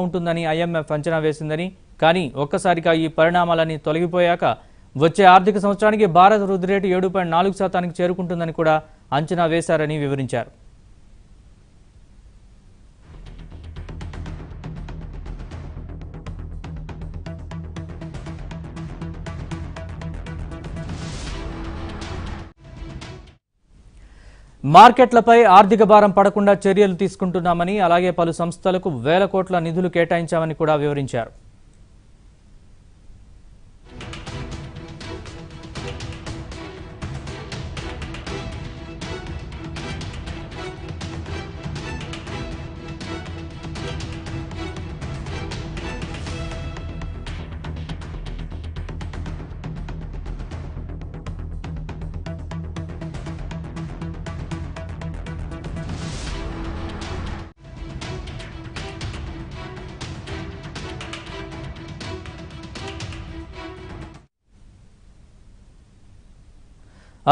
ఉంటుందని ఐఎంఎఫ్ అంచనా వేసిందని కానీ ఒక్కసారిగా ఈ పరిణామాలన్నీ తొలగిపోయాక వచ్చే ఆర్థిక సంవత్సరానికి భారత వృద్ధి రేటు 7.4% కి చేరుకుంటుందని కూడా అంచనా వేశారని వివరించారు. మార్కెట్లపై ఆర్థిక భారం పడకుండా చర్యలు తీసుకుంటున్నామని అలాగే పలు సంస్థలకు వేల కోట్ల నిధులు కేటాయించామని కూడా వివరించారు.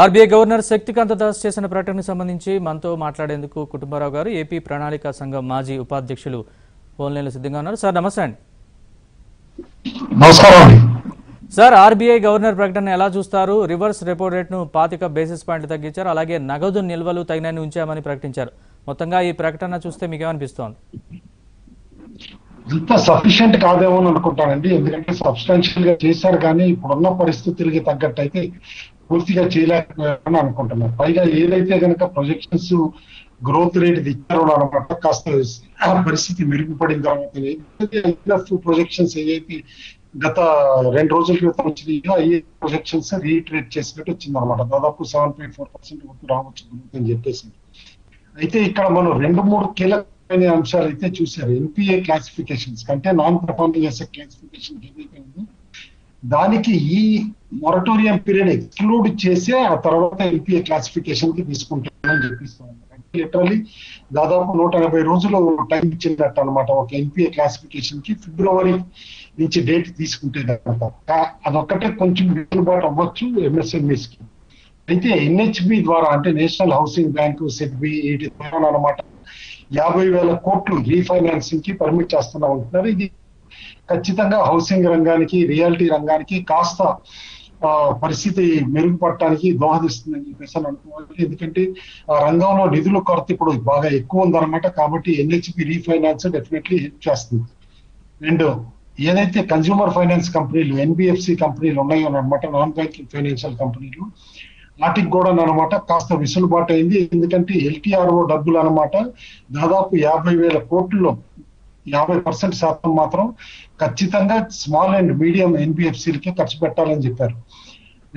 ఆర్బీఐ గవర్నర్ శక్తికాంత దాస్ చేసిన ప్రకటనకు సంబంధించి మనతో మాట్లాడేందుకు కుటుంబారావు గారు ఏపీ ప్రణాళిక సంఘం మాజీ ఉపాధ్యక్షులు ఫోన్ లైన్లో సిద్ధంగా ఉన్నారు. సార్ నమస్తే అండి. నమస్కారం సార్. ఆర్బీఐ గవర్నర్ ప్రకటన ఎలా చూస్తారు? రివర్స్ రెపో రేట్ను 25 బేసిస్ పాయింట్లు తగ్గించారు, అలాగే నగదు నిల్వలు తగినన్ని ఉంచామని ప్రకటించారు. మొత్తంగా ఈ ప్రకటన చూస్తే మీకేమనిపిస్తోంది? ఇంత సఫిషియంట్ కాదేమో అని అనుకుంటానండి. ఎందుకంటే సబ్స్టాన్షియల్ గా చేశారు కానీ ఇప్పుడున్న పరిస్థితులకి తగ్గట్టు అయితే పూర్తిగా చేయలేకపోయారని అనుకుంటున్నారు. పైగా ఏదైతే కనుక ప్రొజెక్షన్స్ గ్రోత్ రేట్ ఇచ్చారో అనమాట కాస్త పరిస్థితి మెరుగుపడిన తర్వాత ప్రొజెక్షన్స్ ఏదైతే గత 2 రోజుల క్రితం వచ్చినాయో అయ్యే ప్రొజెక్షన్స్ రీట్రేట్ చేసినట్టు వచ్చింది అనమాట. దాదాపు 7.4% వరకు రావచ్చు గ్రోత్ అని చెప్పేసి. అయితే ఇక్కడ మనం 2-3 కీలకమైన అంశాలు అయితే చూసారు. ఎన్పిఏ క్లాసిఫికేషన్స్ అంటే నాన్ పర్ఫార్మింగ్ అసెట్ క్లాసిఫికేషన్ ఏదైతే దానికి ఈ మొరటోరియం పీరియడ్ ఎక్స్క్లూడ్ చేసే ఆ తర్వాత ఎన్పిఏ క్లాసిఫికేషన్ కి తీసుకుంటామని చెప్పిస్తున్నాం. అంటే లిటరలీ దాదాపు 180 రోజులు టైం ఇచ్చినట్టు అనమాట. ఒక ఎన్పిఏ క్లాసిఫికేషన్ కి ఫిబ్రవరి నుంచి డేట్ తీసుకుంటే అదొక్కటే కొంచెం వెసులుబాటు అవ్వచ్చు ఎంఎస్ఎంఈస్ కి. అయితే ఎన్హెచ్బి ద్వారా అంటే నేషనల్ హౌసింగ్ బ్యాంకు సెడ్బి వీటి ద్వారా అనమాట 50,000 కోట్లు రీఫైనాన్సింగ్ కి పర్మిట్ చేస్తున్నా ఉంటున్నారు. ఇది ఖచ్చితంగా హౌసింగ్ రంగానికి, రియాలిటీ రంగానికి కాస్త పరిస్థితి మెరుగుపడటానికి దోహదిస్తుందని చెప్పేసి అనుకోవాలి. ఎందుకంటే ఆ రంగంలో నిధుల కొరత ఇప్పుడు బాగా ఎక్కువ ఉందన్నమాట. కాబట్టి ఎన్హెచ్పి రీఫైనాన్స్ డెఫినెట్లీ హెల్ప్ చేస్తుంది. అండ్ ఏదైతే కన్స్యూమర్ ఫైనాన్స్ కంపెనీలు, ఎన్బిఎఫ్సి కంపెనీలు ఉన్నాయో అనమాట, నాన్ బ్యాంకింగ్ ఫైనాన్షియల్ కంపెనీలు, వాటికి కూడా అనమాట కాస్త విసులుబాటు అయింది. ఎందుకంటే ఎల్టీఆర్ఓ డబ్బులు అనమాట దాదాపు 50,000 కోట్లలో 50% శాతం మాత్రం ఖచ్చితంగా స్మాల్ అండ్ మీడియం ఎన్బిఎఫ్సీలకే ఖర్చు పెట్టాలని చెప్పారు.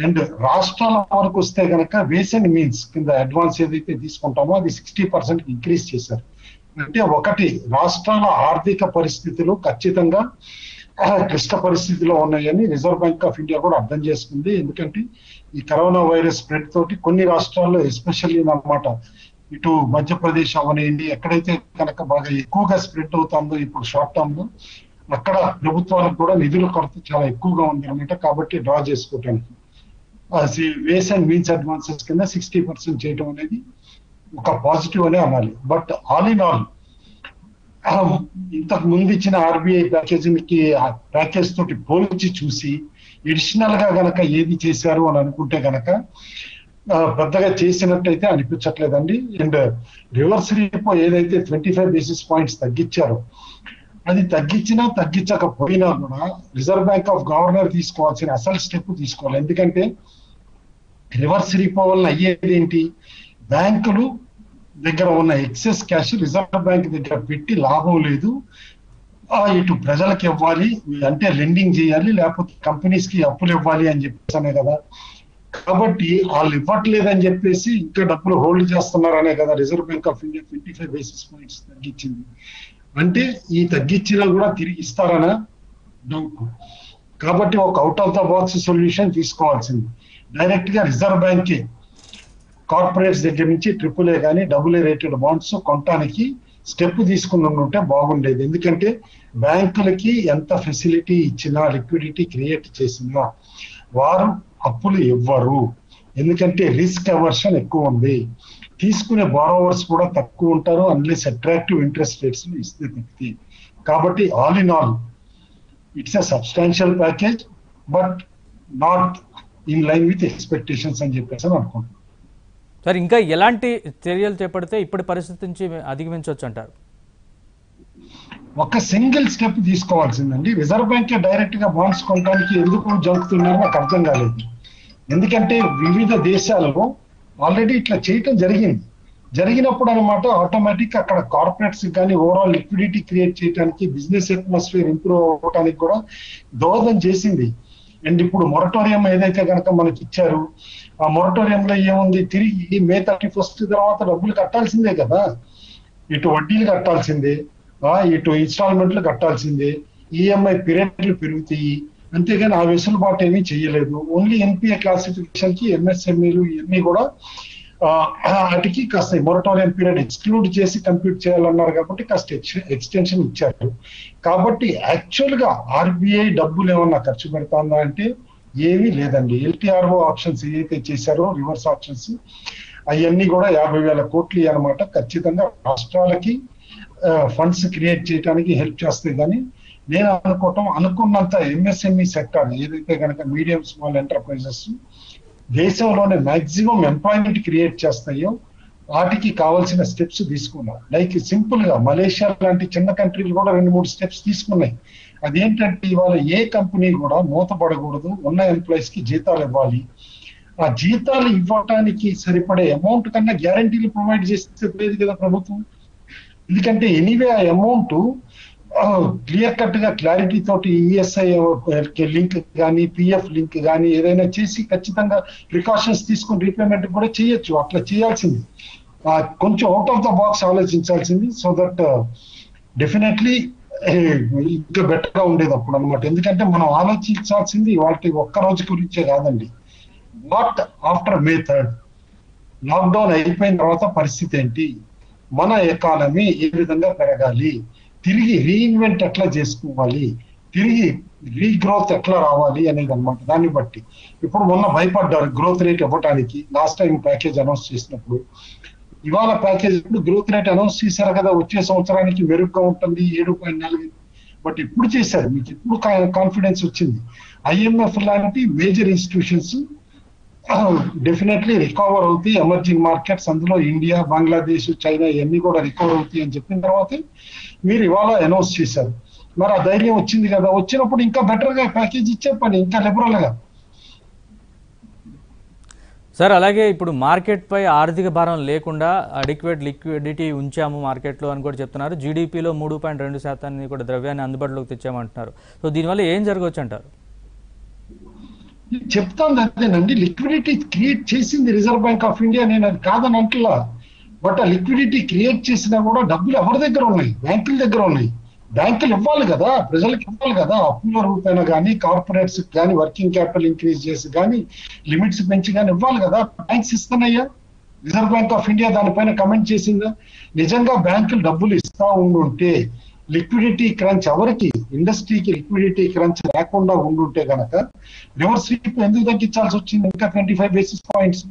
అండ్ రాష్ట్రాల వరకు వస్తే కనుక వేస్ అండ్ మీన్స్ కింద అడ్వాన్స్ ఏదైతే తీసుకుంటామో అది 60% ఇంక్రీజ్ చేశారు. అంటే ఒకటి రాష్ట్రాల ఆర్థిక పరిస్థితులు ఖచ్చితంగా క్లిష్ట పరిస్థితిలో ఉన్నాయని రిజర్వ్ బ్యాంక్ ఆఫ్ ఇండియా కూడా అర్థం చేసుకుంది. ఎందుకంటే ఈ కరోనా వైరస్ స్ప్రెడ్ తోటి కొన్ని రాష్ట్రాల్లో ఎస్పెషల్లీ అనమాట ఇటు మధ్యప్రదేశ్ అవనండి ఎక్కడైతే కనుక బాగా ఎక్కువగా స్ప్రెడ్ అవుతుందో ఇప్పుడు షార్ట్ టర్మ్ లో అక్కడ ప్రభుత్వాలకు కూడా నిధుల కొరత చాలా ఎక్కువగా ఉంది అనమాట. కాబట్టి డ్రా చేసుకోవటానికి వేస్ అండ్ మీన్స్ అడ్వాన్సెస్ కింద 60% చేయడం అనేది ఒక పాజిటివ్ అనే అనాలి. బట్ ఆల్ ఇన్ ఆల్ ఇంతకు ముందు ఇచ్చిన ఆర్బీఐ ప్యాకేజ్ తోటి పోల్చి చూసి ఎడిషనల్ గా గనక ఏది చేశారు అని అనుకుంటే గనక పెద్దగా చేసినట్టయితే అనిపించట్లేదండి. అండ్ రివర్స్ రేపో ఏదైతే 25 బేసిస్ పాయింట్స్ తగ్గించారో అది తగ్గించినా తగ్గించకపోయినా కూడా రిజర్వ్ బ్యాంక్ ఆఫ్ గవర్నర్ తీసుకోవాల్సిన అసలు స్టెప్ తీసుకోవాలి. ఎందుకంటే రివర్స్ రేపో వల్ల అయ్యేది ఏంటి, బ్యాంకులు దగ్గర ఉన్న ఎక్సెస్ క్యాష్ రిజర్వ్ బ్యాంక్ దగ్గర పెట్టి లాభం లేదు, ఇటు ప్రజలకు ఇవ్వాలి అంటే లెండింగ్ చేయాలి, లేకపోతే కంపెనీస్ కి అప్పులు ఇవ్వాలి అని చెప్పేసానే కదా. కాబట్టి వాళ్ళు ఇవ్వట్లేదని చెప్పేసి ఇంకా డబ్బులు హోల్డ్ చేస్తున్నారనే కదా reserve bank of India 25 basis points తగ్గించింది. అంటే ఈ తగ్గించినా కూడా తిరిగి ఇస్తారనే డౌట్. కాబట్టి ఒక out of the box solution తీసుకోవాల్సింది. డైరెక్ట్ గా రిజర్వ్ బ్యాంకే కార్పొరేట్స్ దగ్గర నుంచి AAA కానీ AA రేటెడ్ బాండ్స్ కొనటానికి స్టెప్ తీసుకుని ఉంటే బాగుండేది. ఎందుకంటే బ్యాంకులకి ఎంత ఫెసిలిటీ ఇచ్చినా, లిక్విడిటీ క్రియేట్ చేసినా వారు అప్పులు ఇవ్వరు. ఎందుకంటే రిస్క్ అవర్షన్ ఎక్కువ ఉంది, తీసుకునే బారోవర్స్ కూడా తక్కువ ఉంటారు అన్లెస్ అట్రాక్టివ్ ఇంట్రెస్ట్ రేట్స్ ఇస్తే తగ్గితే. Kabatti, all in all, it's a substantial package, but not in line with expectations and Japan. Sir, inka elanti cheriyalu cheppadiతే ఇప్పటి పరిస్థితి నుంచి అధిగమించొచ్చు అంటారు. ఒక సింగిల్ స్టెప్ తీసుకోవాల్సిందండి. రిజర్వ్ బ్యాంక్ డైరెక్ట్ గా బాండ్స్ కొనడానికి ఎందుకు జరుగుతున్నారో నాకు అర్థం కాలేదు. ఎందుకంటే వివిధ దేశాలలో ఆల్రెడీ ఇట్లా చేయడం జరిగింది. జరిగినప్పుడు అన్నమాట ఆటోమేటిక్ అక్కడ కార్పొరేట్స్ కానీ ఓవరాల్ లిక్విడిటీ క్రియేట్ చేయడానికి, బిజినెస్ అట్మాస్ఫియర్ ఇంప్రూవ్ అవ్వడానికి కూడా దోహదం చేసింది. అండ్ ఇప్పుడు మొరటోరియం ఏదైతే కనుక మనకి ఇచ్చారు, ఆ మొరటోరియంలో ఏముంది, తిరిగి May 31 తర్వాత డబ్బులు కట్టాల్సిందే కదా. ఇటు వడ్డీలు కట్టాల్సిందే, ఇటు ఇన్స్టాల్మెంట్లు కట్టాల్సిందే, ఈఎంఐ పీరియడ్లు పెరుగుతాయి. అంతేగాని ఆ వెసులుబాటు ఏమీ చేయలేదు. ఓన్లీ ఎన్పిఏ క్లాసిఫికేషన్ కి MSMEలు ఇవన్నీ కూడా వాటికి కాస్త మొరటోరియం పీరియడ్ ఎక్స్క్లూడ్ చేసి కంప్యూట్ చేయాలన్నారు కాబట్టి కాస్త ఎక్స్టెన్షన్ ఇచ్చారు. కాబట్టి యాక్చువల్ గా ఆర్బీఐ డబ్బులు ఏమన్నా ఖర్చు పెడతాందా అంటే ఏమీ లేదండి. LTRO ఆప్షన్స్ ఏదైతే చేశారో రివర్స్ ఆప్షన్స్ అవన్నీ కూడా 50,000 కోట్లు అనమాట. ఖచ్చితంగా రాష్ట్రాలకి ఫండ్స్ క్రియేట్ చేయడానికి హెల్ప్ చేస్తాయి. కానీ నేను అనుకున్నంత MSME సెక్టార్ ఏదైతే కనుక మీడియం స్మాల్ ఎంటర్ప్రైజెస్ దేశంలోనే మాక్సిమం ఎంప్లాయ్మెంట్ క్రియేట్ చేస్తాయో వాటికి కావాల్సిన స్టెప్స్ తీసుకున్నాం. లైక్ సింపుల్ గా మలేషియా లాంటి చిన్న కంట్రీలు కూడా 2-3 స్టెప్స్ తీసుకున్నాయి. అదేంటంటే ఇవాళ ఏ కంపెనీ కూడా మూతపడకూడదు, ఉన్న ఎంప్లాయీస్ కి జీతాలు ఇవ్వాలి. ఆ జీతాలు ఇవ్వటానికి సరిపడే అమౌంట్ కన్నా గ్యారంటీలు ప్రొవైడ్ చేస్తే లేదు కదా ప్రభుత్వం. ఎందుకంటే ఎనీవే ఆ అమౌంట్ క్లియర్ కట్ గా క్లారిటీ తోటి ESI లింక్ కానీ PF లింక్ కానీ ఏదైనా చేసి ఖచ్చితంగా ప్రికాషన్స్ తీసుకుని రీపేమెంట్ కూడా చేయొచ్చు. అట్లా చేయాల్సింది, కొంచెం అవుట్ ఆఫ్ ద బాక్స్ ఆలోచించాల్సింది. సో దట్ డెఫినెట్లీ ఇంకా బెటర్ గా ఉండేది అప్పుడు అనమాట. ఎందుకంటే మనం ఆలోచించాల్సింది వాటి ఒక్క రోజు గురించే కాదండి. What after May 3rd lockdown అయిపోయిన తర్వాత పరిస్థితి ఏంటి, మన ఎకానమీ ఏ విధంగా పెరగాలి, తిరిగి రీఇన్వెంట్ ఎట్లా చేసుకోవాలి, తిరిగి రీగ్రోత్ ఎట్లా రావాలి అనేది అనమాట. దాన్ని బట్టి ఇప్పుడు మొన్న భయపడ్డారు గ్రోత్ రేట్ ఇవ్వటానికి. లాస్ట్ టైం ప్యాకేజ్ అనౌన్స్ చేసినప్పుడు, ఇవాళ ప్యాకేజ్ గ్రోత్ రేట్ అనౌన్స్ చేశారు కదా, వచ్చే సంవత్సరానికి మెరుగ్గా ఉంటుంది 7.4. బట్ ఇప్పుడు చేశారు, మీకు ఇప్పుడు కాన్ఫిడెన్స్ వచ్చింది. IMF లాంటి మేజర్ ఇన్స్టిట్యూషన్స్ డెఫినెట్లీ రికవర్ అవుతాయి. ఎమర్జింగ్ మార్కెట్స్ అందులో ఇండియా, బంగ్లాదేశ్, చైనా ఇవన్నీ కూడా రికవర్ అవుతాయి అని చెప్పిన తర్వాత మీరు ఇవాళ అనౌన్స్ చేశారు. మరి ఆ ధైర్యం వచ్చింది కదా, వచ్చినప్పుడు ఇంకా బెటర్ గా ప్యాకేజ్ ఇచ్చే పని, ఇంకా లిబరల్ గా. సార్, అలాగే ఇప్పుడు మార్కెట్ పై ఆర్థిక భారం లేకుండా అడిక్వేట్ లిక్విడిటీ ఉంచాము మార్కెట్లో అని కూడా చెప్తున్నారు. GDPలో 3.2% కూడా ద్రవ్యాన్ని అందుబాటులోకి తెచ్చామంటున్నారు. సో దీనివల్ల ఏం జరగవచ్చు అంటారు? చెప్తాను అదేనండి, లిక్విడిటీ క్రియేట్ చేసింది రిజర్వ్ బ్యాంక్ ఆఫ్ ఇండియా, నేను అది కాదని అంటలా. బట్ ఆ లిక్విడిటీ క్రియేట్ చేసినా కూడా డబ్బులు ఎవరి దగ్గర ఉన్నాయి, బ్యాంకుల దగ్గర ఉన్నాయి. బ్యాంకులు ఇవ్వాలి కదా, ప్రజలకు ఇవ్వాలి కదా, అప్పుల రూపాయన కానీ కార్పొరేట్స్ కానీ వర్కింగ్ క్యాపిటల్ ఇంక్రీజ్ చేసి కానీ లిమిట్స్ పెంచి కానీ ఇవ్వాలి కదా. బ్యాంక్స్ ఇస్తున్నాయా? రిజర్వ్ బ్యాంక్ ఆఫ్ ఇండియా దానిపైన కమెంట్ చేసిందా? నిజంగా బ్యాంకులు డబ్బులు ఇస్తా ఉండుంటే, లిక్విడిటీ క్రంచ్ ఎవరికి, ఇండస్ట్రీకి లిక్విడిటీ క్రంచ్ లేకుండా ఉండుంటే కనుక రివర్స్ రీపో ఎందుకు తగ్గించాల్సి వచ్చింది ఇంకా 25 బేసిస్ పాయింట్స్?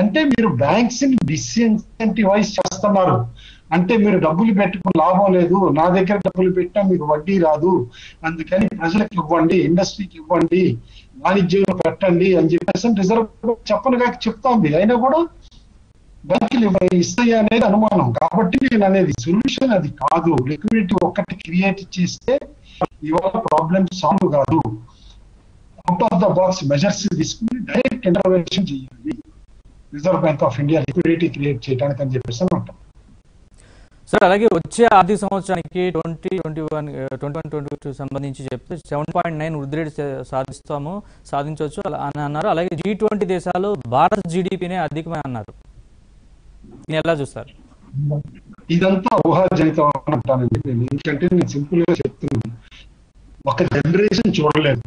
అంటే మీరు బ్యాంక్స్ ని డిస్ఇన్సెంటివైజ్ చేస్తున్నారు. అంటే మీరు డబ్బులు పెట్టుకుని లాభం లేదు, నా దగ్గర డబ్బులు పెట్టినా మీకు వడ్డీ రాదు, అందుకని ప్రజలకు ఇవ్వండి, ఇండస్ట్రీకి ఇవ్వండి, వాణిజ్యంలో పెట్టండి అని చెప్పేసి రిజర్వ్ చెప్పను కాక చెప్తాంది. అయినా కూడా బ్యాంకులు ఇస్తాయి అనేది అనుమానం. కాబట్టి నేను అనేది సొల్యూషన్ అది కాదు. లిక్విడిటీ ఒక్కటి క్రియేట్ చేస్తే ఇవాళ ప్రాబ్లం సాల్వ్ కాదు. Out of the box measures తీసుకుని డైరెక్ట్ ఇంటర్వెన్షన్ చేయాలి reserve bank of India liquidity create చేయడానికి అని చెప్పేసి అంటాం. సార్, అలాగే వచ్చే ఆర్థిక సంవత్సరానికి 2021-22 సంబంధించి చెప్తే 7.9 వృద్ధి రేటు సాధించవచ్చు అని అన్నారు. అలాగే G20 దేశాలు భారత్ GDPనే అధికమని అన్నారు. ఎలా చూస్తారు? ఇదంతా ఊహాజనితం అంటానండి నేను. ఎందుకంటే నేను సింపుల్ గా చెప్తున్నాను, ఒక జనరేషన్ చూడలేదు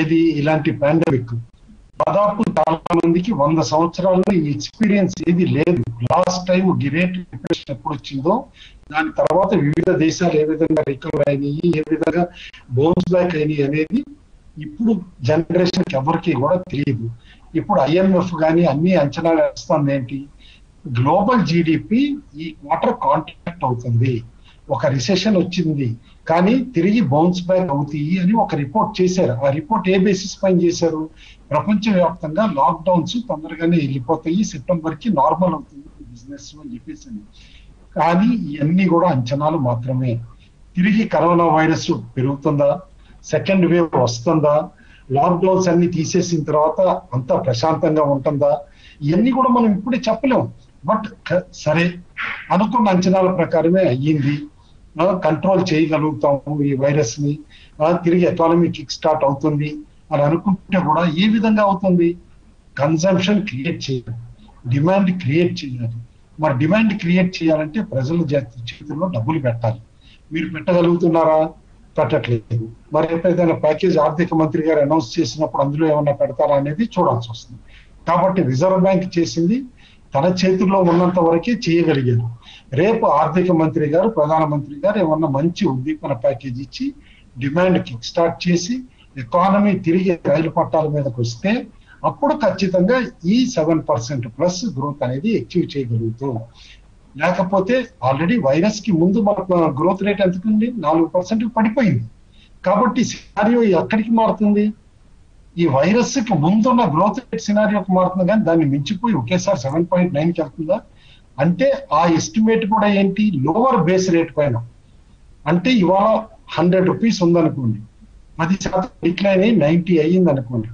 ఏది ఇలాంటి పాండమిక్. దాదాపు చాలా మందికి 100 సంవత్సరాల్లో ఈ ఎక్స్పీరియన్స్ ఏది లేదు. లాస్ట్ టైం గ్రేట్ డిప్రెషన్ ఎప్పుడు వచ్చిందో, దాని తర్వాత వివిధ దేశాలు ఏ విధంగా రికవర్ అయినాయి, ఏ విధంగా బౌన్స్ బ్యాక్ అయినాయి అనేది ఇప్పుడు జనరేషన్ ఎవరికి కూడా తెలియదు. ఇప్పుడు IMF కానీ అన్ని అంచనాలు వేస్తుంది ఏంటి, గ్లోబల్ GDP ఈ క్వార్టర్ కాంట్రాక్ట్ అవుతుంది, ఒక రిసెషన్ వచ్చింది, కానీ తిరిగి బౌన్స్ బ్యాక్ అవుతాయి అని ఒక రిపోర్ట్ చేశారు. ఆ రిపోర్ట్ ఏ బేసిస్ పైన చేశారు? ప్రపంచవ్యాప్తంగా లాక్డౌన్స్ తొందరగానే వెళ్ళిపోతాయి, సెప్టెంబర్కి నార్మల్ అవుతుంది బిజినెస్ అని చెప్పేసి, కానీ ఇవన్నీ కూడా అంచనాలు మాత్రమే. తిరిగి కరోనా వైరస్ పెరుగుతుందా, సెకండ్ వేవ్ వస్తుందా, లాక్డౌన్స్ అన్ని తీసేసిన తర్వాత అంతా ప్రశాంతంగా ఉంటుందా, ఇవన్నీ కూడా మనం ఇప్పుడే చెప్పలేము. బట్ సరే అనుకున్న అంచనాల ప్రకారమే అయ్యింది, కంట్రోల్ చేయగలుగుతాము ఈ వైరస్ ని, తిరిగి ఎకానమీ కిక్ స్టార్ట్ అవుతుంది అని అనుకుంటే కూడా ఏ విధంగా అవుతుంది? కన్సంప్షన్ క్రియేట్ చేయాలి, డిమాండ్ క్రియేట్ చేయాలి. మరి డిమాండ్ క్రియేట్ చేయాలంటే ప్రజల చేతుల్లో డబ్బులు పెట్టాలి. మీరు పెట్టగలుగుతున్నారా? పెట్టట్లేదు. మరి ఎప్పుడైనా ప్యాకేజ్ ఆర్థిక మంత్రి గారు అనౌన్స్ చేసినప్పుడు అందులో ఏమన్నా పెడతారా అనేది చూడాల్సి వస్తుంది. కాబట్టి రిజర్వ్ బ్యాంక్ చేసింది తన చేతుల్లో ఉన్నంత వరకే చేయగలిగారు. రేపు ఆర్థిక మంత్రి గారు, ప్రధానమంత్రి గారు ఏమన్నా మంచి ఉద్దీపన ప్యాకేజ్ ఇచ్చి డిమాండ్ కిక్ స్టార్ట్ చేసి ఎకానమీ తిరిగి రైలు పట్టాల మీదకి వస్తే అప్పుడు ఖచ్చితంగా ఈ 7%+ గ్రోత్ అనేది అచీవ్ చేయగలుగుతాం. లేకపోతే ఆల్రెడీ వైరస్ కి ముందు మన గ్రోత్ రేట్ ఎంతకుంది? 4% పడిపోయింది. కాబట్టి సినారియో ఎక్కడికి మారుతుంది? ఈ వైరస్ కి ముందున్న గ్రోత్ రేట్ సినారియోకి మారుతుంది, కానీ దాన్ని మించిపోయి ఒకేసారి 7.9కి వెళ్తుందా అంటే ఆ ఎస్టిమేట్ కూడా ఏంటి? లోవర్ బేస్ రేట్ పైన. అంటే ఇవాళ 100 రూపీస్ ఉందనుకోండి, 10% డిక్లైన్ అయ్యి 90 అయ్యింది అనుకోండి,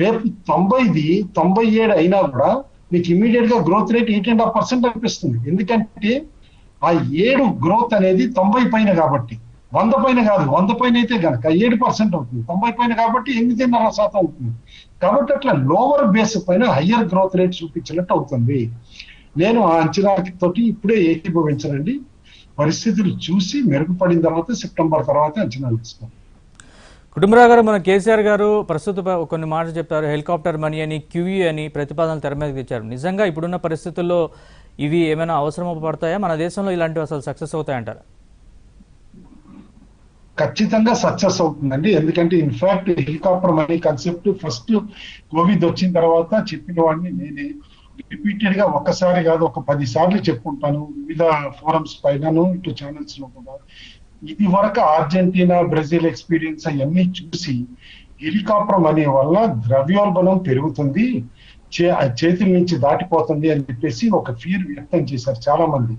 రేపు 97 అయినా కూడా మీకు ఇమీడియట్ గా గ్రోత్ రేట్ 8.5% అనిపిస్తుంది. ఎందుకంటే ఆ 7 గ్రోత్ అనేది 90 పైన కాబట్టి, 100 పైన కాదు. 100 పైన అయితే కనుక 7% అవుతుంది, 90 పైన కాబట్టి 8.5% అవుతుంది. కాబట్టి అట్లా లోవర్ బేస్ పైన హయ్యర్ గ్రోత్ రేట్ చూపించినట్టు అవుతుంది. నేను ఆ అంచనా తోటి ఇప్పుడే ఏకీభవించనండి. పరిస్థితులు చూసి మెరుగుపడిన తర్వాత సెప్టెంబర్ తర్వాత అంచనాలు ఇస్తాను. కుటుంబరావు గారు, మన కేసీఆర్ గారు ప్రస్తుత కొన్ని మాటలు చెప్తారు. హెలికాప్టర్ మనీ అని, క్యూఈ అని ప్రతిపాదనలు తెర మీదకి తెచ్చారు. నిజంగా ఇప్పుడున్న పరిస్థితుల్లో ఇవి ఏమైనా అవసరం పడతాయా? మన దేశంలో ఇలాంటివి అసలు సక్సెస్ అవుతాయంటారు? ఖచ్చితంగా సక్సెస్ అవుతుందండి. ఎందుకంటే in fact helicopter money concept first Covid వచ్చిన తర్వాత చెప్పిన వాడిని నేనే. రిపీటెడ్ గా ఒక్కసారి కాదు, ఒక 10 సార్లు చెప్పుకుంటాను వివిధ ఫోరమ్స్ పైనను, ఇటు ఛానల్స్ లో కూడా. ఇది వరకు అర్జెంటీనా, బ్రెజిల్ ఎక్స్పీరియన్స్ అవన్నీ చూసి హెలికాప్టర్ మనీ వల్ల ద్రవ్యోల్బణం పెరుగుతుంది, చేతుల నుంచి దాటిపోతుంది అని చెప్పేసి ఒక ఫియర్ వ్యక్తం చేశారు చాలా మంది.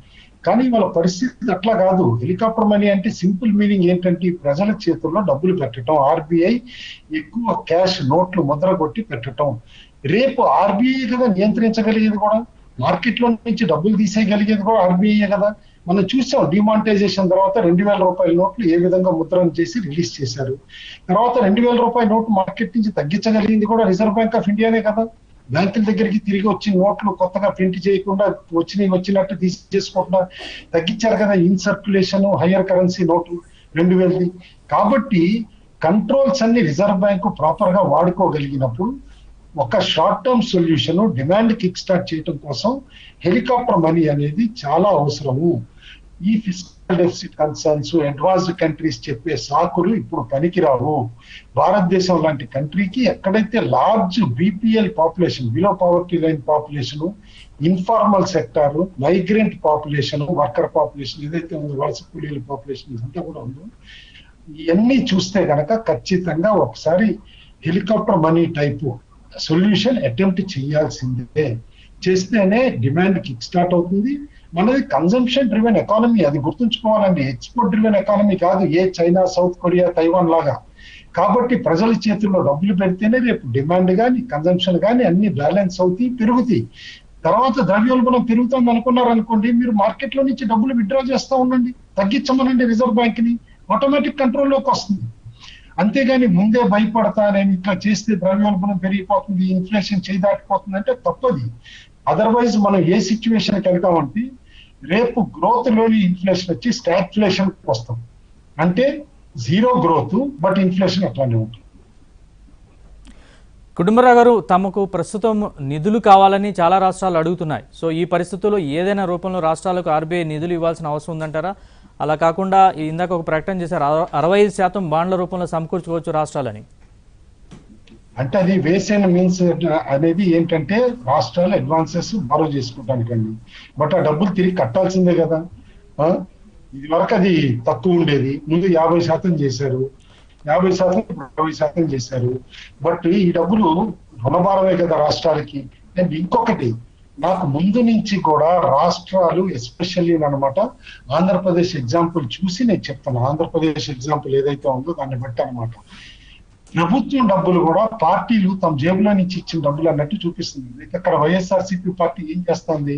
కానీ వాళ్ళ పరిస్థితి అట్లా కాదు. హెలికాప్టర్ మనీ అంటే సింపుల్ మీనింగ్ ఏంటంటే ప్రజల చేతుల్లో డబ్బులు పెట్టడం, ఆర్బీఐ ఎక్కువ క్యాష్ నోట్లు ముద్ర కొట్టి పెట్టడం. రేపు ఆర్బీఐ కదా నియంత్రించగలిగేది కూడా, మార్కెట్లో నుంచి డబ్బులు తీసేయగలిగేది కూడా ఆర్బీఐ కదా. మనం చూసాం డిమానిటైజేషన్ తర్వాత 2000 రూపాయల నోట్లు ఏ విధంగా ముద్రణ చేసి రిలీజ్ చేశారు. తర్వాత 2000 రూపాయల నోట్లు మార్కెట్ నుంచి తగ్గించగలిగింది కూడా రిజర్వ్ బ్యాంక్ ఆఫ్ ఇండియానే కదా. బ్యాంకుల దగ్గరికి తిరిగి వచ్చి నోట్లు కొత్తగా ప్రింట్ చేయకుండా వచ్చినట్టు తీసేసుకోకుండా తగ్గించారు కదా. In circulation higher currency note 2000ది. కాబట్టి కంట్రోల్స్ అన్ని రిజర్వ్ బ్యాంకు ప్రాపర్ గా వాడుకోగలిగినప్పుడు ఒక short term solution demand kick start చేయడం కోసం హెలికాప్టర్ మనీ అనేది చాలా అవసరము. ఈ fiscal deficit concerns advanced countries చెప్పే సాకులు ఇప్పుడు పనికిరావు. భారతదేశం లాంటి కంట్రీకి ఎక్కడైతే large BPL population, below poverty line population, informal sector, migrant population, worker population ఏదైతే ఉందో, వలస కూలీల పాపులేషన్ ఇదంతా కూడా ఉందో, ఇవన్నీ చూస్తే కనుక ఖచ్చితంగా ఒకసారి helicopter money type solution attempt చేయాల్సిందే. చేస్తేనే డిమాండ్ కిక్ స్టార్ట్ అవుతుంది. మనది కన్జంప్షన్ డ్రివెన్ ఎకానమీ, అది గుర్తుంచుకోవాలండి. ఎక్స్పోర్ట్ డ్రివెన్ ఎకానమీ కాదు ఏ చైనా, సౌత్ కొరియా, తైవాన్ లాగా. కాబట్టి ప్రజల చేతుల్లో డబ్బులు పెడితేనే రేపు డిమాండ్ కానీ కన్జంప్షన్ కానీ అన్ని బ్యాలెన్స్ అవుతాయి, పెరుగుతాయి. తర్వాత ద్రవ్యోల్బణం పెరుగుతుంది అనుకున్నారనుకోండి, మీరు మార్కెట్లో నుంచి డబ్బులు విత్డ్రా చేస్తూ ఉండండి, తగ్గించమనండి రిజర్వ్ బ్యాంక్ ని, ఆటోమేటిక్ కంట్రోల్లోకి వస్తుంది. అంతేగాని ముందే భయపడతా నేను ఇట్లా చేస్తే ద్రవ్యోల్బణం పెరిగిపోతుంది, ఇన్ఫ్లేషన్ చేయి దాటిపోతుంది అంటే తప్పది. అదర్వైజ్ మనం ఏ సిచ్యువేషన్కి వెళ్తామంటే రేపు గ్రోత్ లోని ఇన్ఫ్లేషన్ వచ్చి స్టాగ్ఫ్లేషన్ వస్తాం. అంటే జీరో గ్రోత్ బట్ ఇన్ఫ్లేషన్ అట్లానే ఉంటుంది. కుటుంబరావు గారు, తమకు ప్రస్తుతం నిధులు కావాలని చాలా రాష్ట్రాలు అడుగుతున్నాయి. సో ఈ పరిస్థితుల్లో ఏదైనా రూపంలో రాష్ట్రాలకు ఆర్బీఐ నిధులు ఇవ్వాల్సిన అవసరం ఉందంటారా? అలా కాకుండా ఇందాక ఒక ప్రకటన చేశారు, 65% బాండ్ల రూపంలో సమకూర్చుకోవచ్చు రాష్ట్రాలని. అంటే అది వేసేన మీన్స్ అనేది ఏంటంటే రాష్ట్రాలు అడ్వాన్సెస్ బారో చేసుకోవడానికి అండి. బట్ ఆ డబ్బులు తిరిగి కట్టాల్సిందే కదా. ఇది వరకు అది తక్కువ ఉండేది. ముందు 50% చేశారు, 50% 20% చేశారు. బట్ ఈ డబ్బులు రుణభారమే కదా రాష్ట్రాలకి. అండ్ ఇంకొకటి, నాకు ముందు నుంచి కూడా రాష్ట్రాలు ఎస్పెషల్లీ అనమాట ఆంధ్రప్రదేశ్ ఎగ్జాంపుల్ చూసి నేను చెప్తాను. ఆంధ్రప్రదేశ్ ఎగ్జాంపుల్ ఏదైతే ఉందో దాన్ని బట్టి అనమాట ప్రభుత్వం డబ్బులు కూడా పార్టీలు తమ జేబులో నుంచి ఇచ్చిన డబ్బులు అన్నట్టు చూపిస్తుంది. అక్కడ వైఎస్ఆర్సీపీ పార్టీ ఏం చేస్తుంది,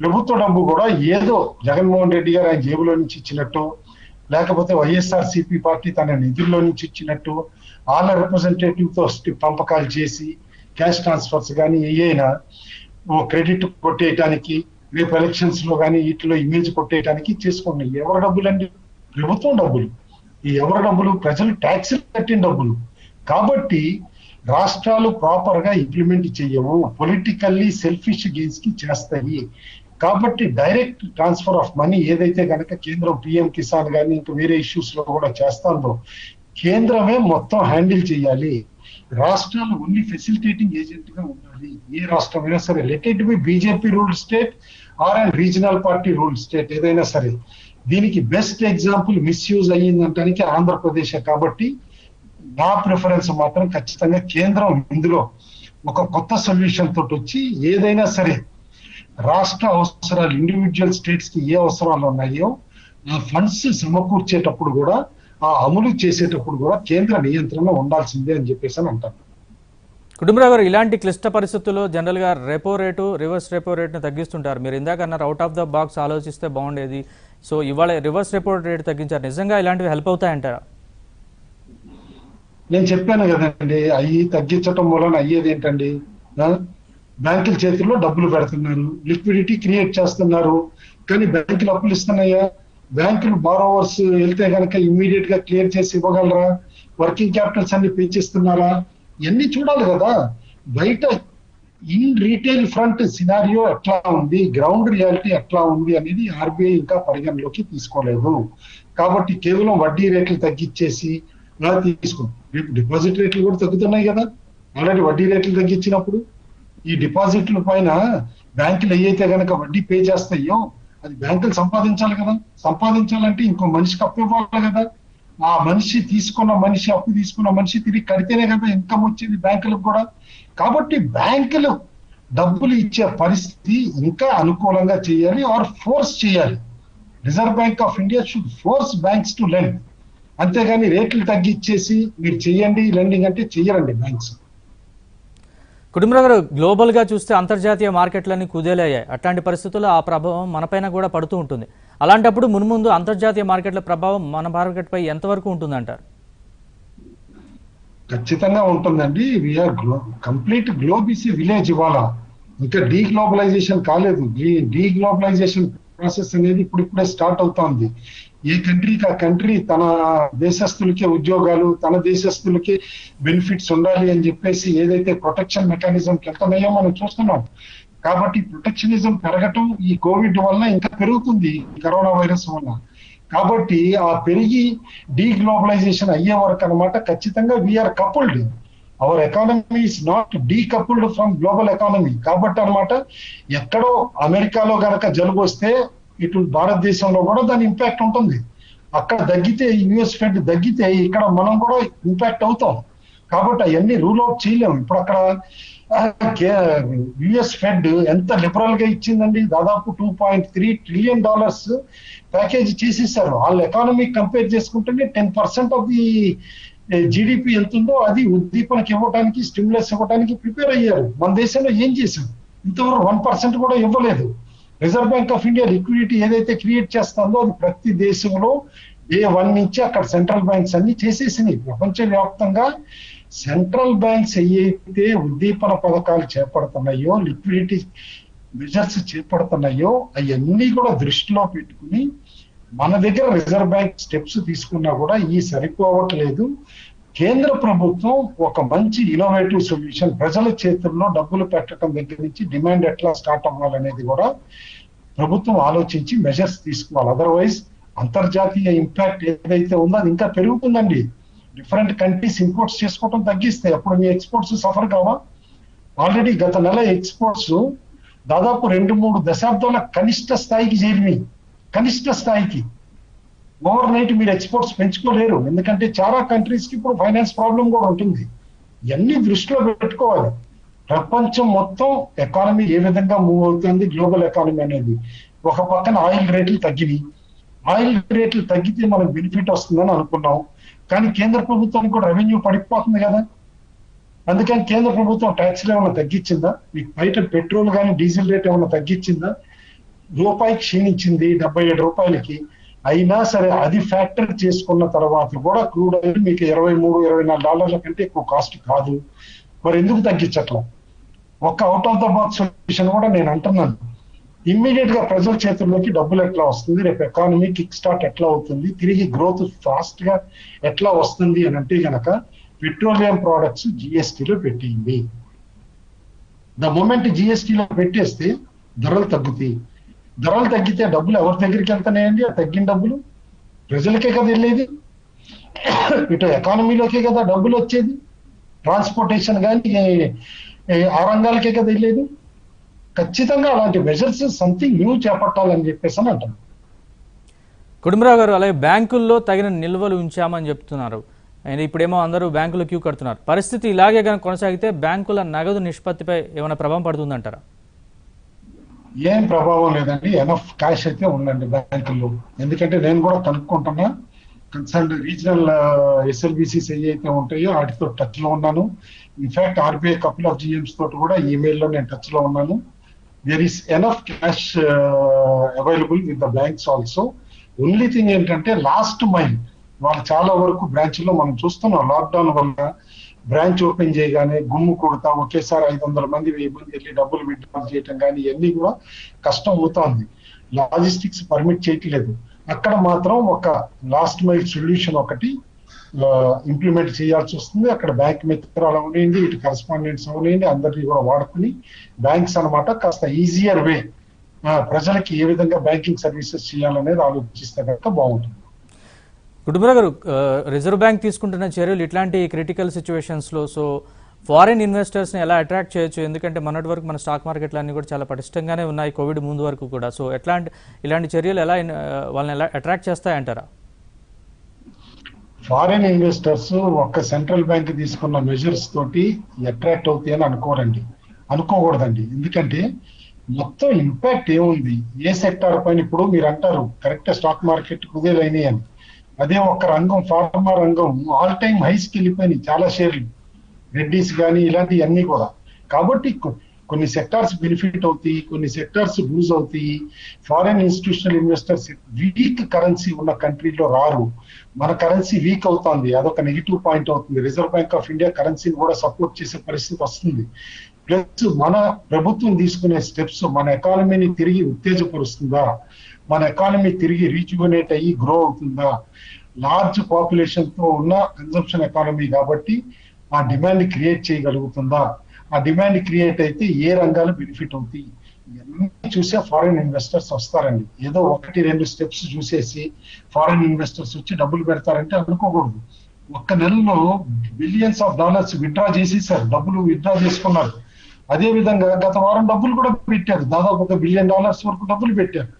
ప్రభుత్వ డబ్బు కూడా ఏదో జగన్మోహన్ రెడ్డి గారు ఆయన జేబులో నుంచి ఇచ్చినట్టు, లేకపోతే వైఎస్ఆర్సీపీ పార్టీ తన నిధుల్లో నుంచి ఇచ్చినట్టు వాళ్ళ రిప్రజెంటేటివ్ తో పంపకాలు చేసి క్యాష్ ట్రాన్స్ఫర్స్ కానీ ఏయైనా ఓ క్రెడిట్ కొట్టేయటానికి, రేపు ఎలక్షన్స్ లో కానీ వీటిలో ఇమేజ్ కొట్టేయటానికి చేసుకోండి. ఎవరి డబ్బులు అండి, ప్రభుత్వం డబ్బులు. ఈ ఎవరి డబ్బులు, ప్రజలు ట్యాక్స్ కట్టిన డబ్బులు. కాబట్టి రాష్ట్రాలు ప్రాపర్ గా ఇంప్లిమెంట్ చేయవు, పొలిటికల్లీ సెల్ఫిష్ గేమ్స్ కి చేస్తాయి. కాబట్టి డైరెక్ట్ ట్రాన్స్ఫర్ ఆఫ్ మనీ ఏదైతే కనుక కేంద్రం పిఎం కిసాన్ కానీ ఇంకా వేరే ఇష్యూస్ లో కూడా చేస్తాందో కేంద్రమే మొత్తం హ్యాండిల్ చేయాలి. రాష్ట్రాలు ఓన్లీ ఫెసిలిటేటింగ్ ఏజెంట్ గా ఉండాలి. ఏ రాష్ట్రమైనా సరే, let it be BJP rule state or and regional party rule state ఏదైనా సరే. దీనికి బెస్ట్ ఎగ్జాంపుల్ మిస్యూజ్ అయ్యిందంటానికి ఆంధ్రప్రదేశ్. కాబట్టి నా ప్రిఫరెన్స్ మాత్రం ఖచ్చితంగా కేంద్రం ఇందులో ఒక కొత్త సొల్యూషన్ తోటి వచ్చి ఏదైనా సరే రాష్ట్ర అవసరాలు, ఇండివిజువల్ స్టేట్స్ కి ఏ అవసరాలు ఉన్నాయో ఆ ఫండ్స్ సమకూర్చేటప్పుడు కూడా, ఆ అమలు చేసేటప్పుడు కూడా కేంద్ర నియంత్రణ ఉండాల్సిందే అని చెప్పేసి అని అంటారు. కుటుంబరావు గారు, ఇలాంటి క్లిష్ట పరిస్థితుల్లో జనరల్గా రెపో రేటు, రివర్స్ రెపో రేట్ను తగ్గిస్తుంటారు. మీరు ఇందాక అన్నారు అవుట్ ఆఫ్ ద బాక్స్ ఆలోచిస్తే బాగుండేది. సో ఇవాళ రివర్స్ రెపో రేటు తగ్గించారు. నిజంగా ఇలాంటివి హెల్ప్ అవుతాయంటారా? నేను చెప్పాను కదండి, అవి తగ్గించడం వలన అయ్యేది ఏంటండి, బ్యాంకుల చేతుల్లో డబ్బులు పెడుతున్నారు, లిక్విడిటీ క్రియేట్ చేస్తున్నారు. కానీ బ్యాంకులు అప్పులు ఇస్తున్నాయా? బ్యాంకులు బారోవర్స్ వెళ్తే కనుక ఇమ్మీడియట్ గా క్లియర్ చేసి ఇవ్వగలరా? వర్కింగ్ క్యాపిటల్స్ అన్ని పెంచిస్తున్నారా? ఇవన్నీ చూడాలి కదా. బయట ఇన్ రీటైల్ ఫ్రంట్ సినారియో ఎట్లా ఉంది, గ్రౌండ్ రియాలిటీ ఎట్లా ఉంది అనేది ఆర్బీఐ ఇంకా పరిగణలోకి తీసుకోలేదు. కాబట్టి కేవలం వడ్డీ రేట్లు తగ్గించేసి అలా తీసుకో. రేపు డిపాజిట్ రేట్లు కూడా తగ్గుతున్నాయి కదా. అలాంటి వడ్డీ రేట్లు తగ్గించినప్పుడు ఈ డిపాజిట్ల పైన బ్యాంకులు ఏవైతే కనుక వడ్డీ పే చేస్తాయో అది బ్యాంకులు సంపాదించాలి కదా. సంపాదించాలంటే ఇంకో మనిషికి అప్పు ఇవ్వాలి కదా. ఆ మనిషి తీసుకున్న మనిషి, అప్పు తీసుకున్న మనిషి తిరిగి కడితేనే కదా ఇన్కమ్ వచ్చేది బ్యాంకులకు కూడా. కాబట్టి బ్యాంకులు డబ్బులు ఇచ్చే పరిస్థితి ఇంకా అనుకూలంగా చేయాలి, ఆర్ ఫోర్స్ చేయాలి. Reserve bank of India should force banks to lend. అంతేగాని రేట్లు తగ్గిచ్చేసి మీరు చేయండి లెండింగ్ అంటే చెయ్యరండి బ్యాంక్స్. కుటుంబరావు గారు, గ్లోబల్గా చూస్తే అంతర్జాతీయ మార్కెట్లన్నీ కుదేలయ్యాయి. అట్లాంటి పరిస్థితుల్లో ఆ ప్రభావం మనపైన కూడా పడుతూ ఉంటుంది. అలాంటప్పుడు మున్ముందు అంతర్జాతీయ మార్కెట్ల ప్రభావం మన మార్కెట్పై ఎంతవరకు ఉంటుందంటారు? ఖచ్చితంగా ఉంటుందండి. We're complete globe is a village. ఇవాళ ఇంకా డీగ్లోబలైజేషన్ కాలేదు. డీగ్లోబలైజేషన్ ప్రాసెస్ అనేది ఇప్పుడిప్పుడే స్టార్ట్ అవుతోంది. ఏ కంట్రీకి ఆ కంట్రీ తన దేశస్తులకే ఉద్యోగాలు, తన దేశస్తులకే బెనిఫిట్స్ ఉండాలి అని చెప్పేసి ఏదైతే ప్రొటెక్షన్ మెకానిజం వెళ్తున్నాయో మనం చూస్తున్నాం. కాబట్టి ప్రొటెక్షనిజం పెరగటం ఈ కోవిడ్ వల్ల ఇంకా పెరుగుతుంది, కరోనా వైరస్ వల్ల. కాబట్టి ఆ పెరిగి డీగ్లోబలైజేషన్ అయ్యే వరకు అనమాట ఖచ్చితంగా we are coupled. Our economy is not decoupled from global economy. కాబట్టి అనమాట ఎక్కడో అమెరికాలో కనుక జలుబు వస్తే ఇటు భారతదేశంలో కూడా దాని ఇంపాక్ట్ ఉంటుంది. అక్కడ తగ్గితే, యుఎస్ ఫెడ్ తగ్గితే ఇక్కడ మనం కూడా ఇంపాక్ట్ అవుతాం. కాబట్టి అవన్నీ రూల్ అవుట్ చేయలేము. ఇప్పుడు అక్కడ యుఎస్ ఫెడ్ ఎంత లిబరల్ గా ఇచ్చిందండి, దాదాపు $2.3 trillion ప్యాకేజ్ చేసేసారు. వాళ్ళ ఎకానమీ కంపేర్ చేసుకుంటేనే 10% ఆఫ్ ది జీడిపి ఎంత ఉందో అది ఉద్దీపనకి ఇవ్వడానికి, స్టిమ్యులస్ ఇవ్వడానికి ప్రిపేర్ అయ్యారు. మన దేశంలో ఏం చేశారు? ఇంతవరకు 1% కూడా ఇవ్వలేదు. Reserve bank of India liquidity ఏదైతే క్రియేట్ చేస్తుందో అది ప్రతి దేశంలో A1 నుంచి అక్కడ సెంట్రల్ బ్యాంక్స్ అన్ని చేసేసినాయి. ప్రపంచవ్యాప్తంగా సెంట్రల్ బ్యాంక్స్ ఏవైతే ఉద్దీపన పథకాలు చేపడుతున్నాయో, లిక్విడిటీ మెజర్స్ చేపడుతున్నాయో అవన్నీ కూడా దృష్టిలో పెట్టుకుని మన దగ్గర రిజర్వ్ బ్యాంక్ స్టెప్స్ తీసుకున్నా కూడా ఈ సరిపోవట్లేదు. కేంద్ర ప్రభుత్వం ఒక మంచి ఇన్నోవేటివ్ సొల్యూషన్, ప్రజల చేతుల్లో డబ్బులు పెట్టడం దగ్గర నుంచి డిమాండ్ ఎట్లా స్టార్ట్ అవ్వాలనేది కూడా ప్రభుత్వం ఆలోచించి మెజర్స్ తీసుకోవాలి. అదర్వైజ్ అంతర్జాతీయ ఇంపాక్ట్ ఏదైతే ఉందో అది ఇంకా పెరుగుతుందండి. డిఫరెంట్ కంట్రీస్ ఇంపోర్ట్స్ చేసుకోవడం తగ్గిస్తే అప్పుడు మీ ఎక్స్పోర్ట్స్ సఫర్ కావా? ఆల్రెడీ గత నెల ఎక్స్పోర్ట్స్ దాదాపు 2-3 దశాబ్దాల కనిష్ట స్థాయికి చేరినాయి. కనిష్ట స్థాయికి ఓవర్ నైట్ మీరు ఎక్స్‌పోర్ట్స్ పెంచుకోలేరు ఎందుకంటే చాలా కంట్రీస్ కి ఇప్పుడు ఫైనాన్స్ ప్రాబ్లం కూడా ఉంటుంది. ఇన్ని దృష్టిలో పెట్టుకోవాలి. ప్రపంచం మొత్తం ఎకానమీ ఏ విధంగా మూవ్ అవుతుంది, గ్లోబల్ ఎకానమీ అనేది ఒక పక్కన ఆయిల్ రేట్లు తగ్గివి, ఆయిల్ రేట్లు తగ్గితే మనకు బెనిఫిట్ వస్తుందని అనుకున్నాం, కానీ కేంద్ర ప్రభుత్వానికి కూడా రెవెన్యూ పడిపోతుంది కదా. అందుకని కేంద్ర ప్రభుత్వం ట్యాక్స్లు ఏమైనా తగ్గించిందా? మీకు బయట పెట్రోల్ కానీ డీజిల్ రేట్ ఏమైనా తగ్గించిందా? రూపాయి క్షీణించింది 77 రూపాయలకి. అయినా సరే అది ఫ్యాక్టర్ చేసుకున్న తర్వాత కూడా క్రూడ్ ఆయిల్ మీకు $23-24 కంటే ఎక్కువ కాస్ట్ కాదు, మరి ఎందుకు తగ్గించట్లా? ఒక out of the box solution కూడా నేను అంటున్నాను. ఇమ్మీడియట్ గా ప్రజల చేతుల్లోకి డబ్బులు ఎట్లా వస్తుంది, రేపు ఎకానమీ కిక్ స్టార్ట్ ఎట్లా అవుతుంది, తిరిగి గ్రోత్ ఫాస్ట్ గా ఎట్లా వస్తుంది అని అంటే గనక పెట్రోలియం ప్రోడక్ట్స్ జిఎస్టీలో పెట్టింది. ద మూమెంట్ జిఎస్టీలో పెట్టేస్తే ధరలు తగ్గుతాయి. ధరలు తగ్గితే డబ్బులు ఎవరి దగ్గరికి వెళ్తున్నాయండి? ఆ తగ్గిన డబ్బులు ప్రజలకే కదా వెళ్ళేది, ఇటు ఎకానమీలోకే కదా డబ్బులు వచ్చేది, ట్రాన్స్పోర్టేషన్ కానీ ఆ రంగాలకే కదా వెళ్ళేది. ఖచ్చితంగా అలాంటి మెజర్స్ సంథింగ్ న్యూ చేపట్టాలని చెప్పేసి అని అంటారు. కుటుంబరావు గారు, అలాగే బ్యాంకుల్లో తగిన నిల్వలు ఉంచామని చెప్తున్నారు. ఇప్పుడేమో అందరూ బ్యాంకులు క్యూ కడుతున్నారు. పరిస్థితి ఇలాగే కనుక కొనసాగితే బ్యాంకుల నగదు నిష్పత్తిపై ఏమైనా ప్రభావం పడుతుందంటారా? ఏం ప్రభావం లేదండి. ఎనఫ్ క్యాష్ అయితే ఉందండి బ్యాంకుల్లో. ఎందుకంటే నేను కూడా కనుక్కుంటున్నా, కన్సర్న్ రీజనల్ ఎస్ఎల్బిసిస్ ఏవైతే ఉంటాయో వాటితో టచ్ లో ఉన్నాను. In fact RBI couple of GMs తోటి కూడా ఈమెయిల్లో నేను టచ్ లో ఉన్నాను. There is enough cash available with the banks also. Only thing ఏంటంటే లాస్ట్ మైల్ వాళ్ళు చాలా వరకు బ్రాంచ్లో మనం చూస్తున్నాం. లాక్డౌన్ వల్ల బ్రాంచ్ ఓపెన్ చేయగానే గుమ్ము కొడతా ఒకేసారి 500 మంది 1000 మంది వెళ్ళి డబ్బులు విత్డ్రా చేయటం కానీ ఇవన్నీ కూడా కష్టం అవుతుంది. లాజిస్టిక్స్ పర్మిట్ చేయట్లేదు. అక్కడ మాత్రం ఒక లాస్ట్ మైల్ సొల్యూషన్ ఒకటి ఇంప్లిమెంట్ చేయాల్సి వస్తుంది. అక్కడ బ్యాంక్ మిత్రాలు అవనండి, ఇటు కరెస్పాండెంట్స్ అవనండి, అందరినీ కూడా వాడుకుని బ్యాంక్స్ అనమాట కాస్త ఈజియర్ వే ప్రజలకి ఏ విధంగా బ్యాంకింగ్ సర్వీసెస్ చేయాలనేది ఆలోచిస్తే కనుక బాగుంటుంది. కుటుంబరావు గారు, రిజర్వ్ బ్యాంక్ తీసుకుంటున్న చర్యలు ఇట్లాంటి క్రిటికల్ సిచ్యువేషన్స్లో సో ఫారిన్ ఇన్వెస్టర్స్ని ఎలా అట్రాక్ట్ చేయొచ్చు? ఎందుకంటే మొన్నటి వరకు మన స్టాక్ మార్కెట్లు అన్నీ కూడా చాలా పటిష్టంగానే ఉన్నాయి కోవిడ్ ముందు వరకు కూడా. సో ఇలాంటి చర్యలు ఎలా వాళ్ళని ఎలా అట్రాక్ట్ చేస్తాయంటారా? ఫారిన్ ఇన్వెస్టర్స్ ఒక్క సెంట్రల్ బ్యాంక్ తీసుకున్న మెజర్స్ తోటి అట్రాక్ట్ అవుతాయని అనుకోకూడదండి. ఎందుకంటే మొత్తం ఇంపాక్ట్ ఏముంది ఏ సెక్టార్ పైన? ఇప్పుడు మీరు అంటారు కరెక్ట్, స్టాక్ మార్కెట్ కుదేలైనవి అని. అదే ఒక రంగం, ఫార్మా రంగం ఆల్ టైమ్ హైస్కి వెళ్ళిపోయినాయి చాలా షేర్లు, రెడ్డీస్ కానీ ఇలాంటివన్నీ కూడా. కాబట్టి కొన్ని సెక్టార్స్ బెనిఫిట్ అవుతాయి, కొన్ని సెక్టార్స్ లూజ్ అవుతాయి. Foreign institutional investors weak currency ఉన్న కంట్రీలో రారు. మన కరెన్సీ వీక్ అవుతుంది, అదొక నెగిటివ్ పాయింట్ అవుతుంది. రిజర్వ్ బ్యాంక్ ఆఫ్ ఇండియా కరెన్సీని కూడా సపోర్ట్ చేసే పరిస్థితి వస్తుంది. ప్లస్ మన ప్రభుత్వం తీసుకునే స్టెప్స్ మన ఎకానమీని తిరిగి ఉత్తేజపరుస్తుందా, మన ఎకానమీ తిరిగి రీజ్యువనేట్ అయ్యి గ్రో అవుతుందా? లార్జ్ పాపులేషన్ తో ఉన్న కన్జంప్షన్ ఎకానమీ కాబట్టి ఆ డిమాండ్ క్రియేట్ చేయగలుగుతుందా? ఆ డిమాండ్ క్రియేట్ అయితే ఏ రంగాలు బెనిఫిట్ అవుతాయి? ఇవన్నీ చూసే ఫారిన్ ఇన్వెస్టర్స్ వస్తారండి. ఏదో 1-2 స్టెప్స్ చూసేసి ఫారిన్ ఇన్వెస్టర్స్ వచ్చి డబ్బులు పెడతారంటే అనుకోకూడదు. ఒక్క నెలలో $billions విత్డ్రా చేసేసారు, డబ్బులు విత్డ్రా చేసుకున్నారు. అదేవిధంగా గత వారం డబ్బులు కూడా పెట్టారు, దాదాపు $1 బిలియన్ వరకు డబ్బులు పెట్టారు.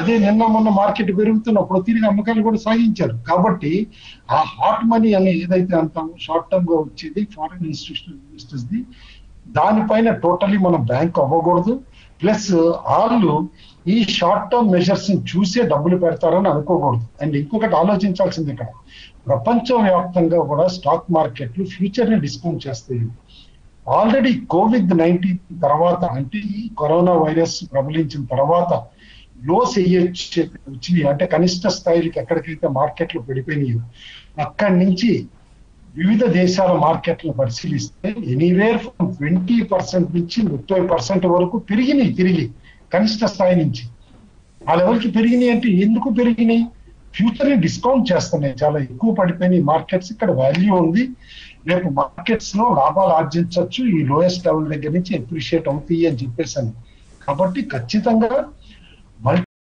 అదే నిన్న మొన్న మార్కెట్ పెరుగుతున్నప్పుడు తిరిగి అమ్మకాలు కూడా సాగించారు. కాబట్టి ఆ హాట్ మనీ అని ఏదైతే అంటామో షార్ట్ టర్మ్ గా వచ్చేది ఫారిన్ ఇన్స్టిట్యూషనల్ ఇన్వెస్టర్స్ ది, దానిపైన టోటలీ మనం బ్యాంక్ అవ్వకూడదు. ప్లస్ వాళ్ళు ఈ షార్ట్ టర్మ్ మెజర్స్ ని చూసే డబ్బులు పెడతారని అనుకోకూడదు. అండ్ ఇంకొకటి ఆలోచించాల్సింది, ఇక్కడ ప్రపంచవ్యాప్తంగా కూడా స్టాక్ మార్కెట్లు ఫ్యూచర్ ని డిస్కౌంట్ చేస్తాయి. ఆల్రెడీ COVID-19 తర్వాత, అంటే ఈ కరోనా వైరస్ ప్రబలించిన తర్వాత లోస్ వచ్చినాయి అంటే కనిష్ట స్థాయికి ఎక్కడికైతే మార్కెట్లు పడిపోయినాయో అక్కడి నుంచి వివిధ దేశాల మార్కెట్లు పరిశీలిస్తే ఎనీవేర్ ఫ్రమ్ 20% నుంచి 30% వరకు పెరిగినాయి. తిరిగి కనిష్ట స్థాయి నుంచి ఆ లెవెల్కి పెరిగినాయి. అంటే ఎందుకు పెరిగినాయి? ఫ్యూచర్ని డిస్కౌంట్ చేస్తున్నాయి, చాలా ఎక్కువ పడిపోయినాయి మార్కెట్స్. ఇక్కడ వాల్యూ ఉంది, రేపు మార్కెట్స్ లో లాభాలు ఆర్జించవచ్చు, ఈ లోయెస్ట్ లెవెల్ దగ్గర నుంచి అప్రిషియేట్ అవుతాయి అని చెప్పేసాను. కాబట్టి ఖచ్చితంగా